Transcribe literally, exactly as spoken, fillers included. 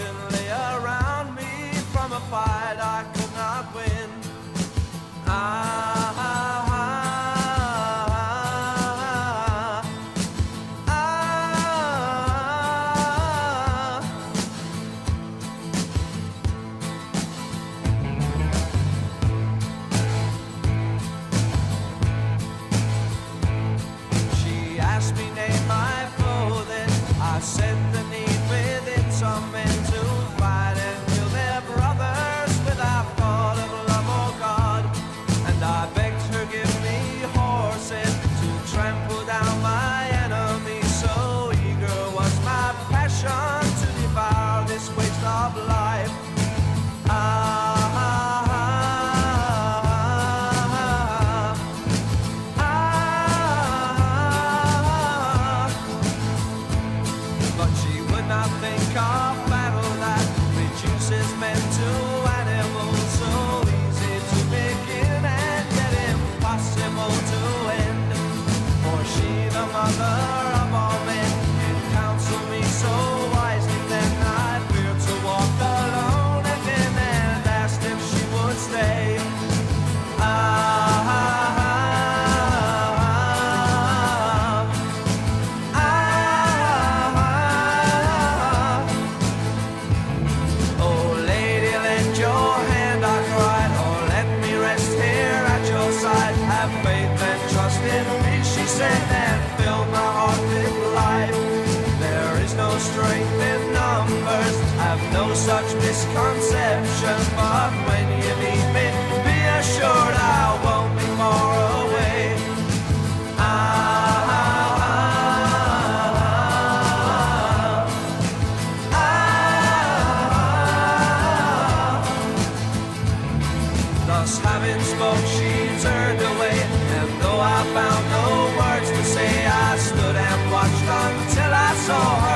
destruction lay around me from a fight I could not win. I such misconception, but when you meet me, be assured I won't be far away. Ah, ah, ah, ah, ah. Thus having spoke, she turned away, and though I found no words to say, I stood and watched until I saw her.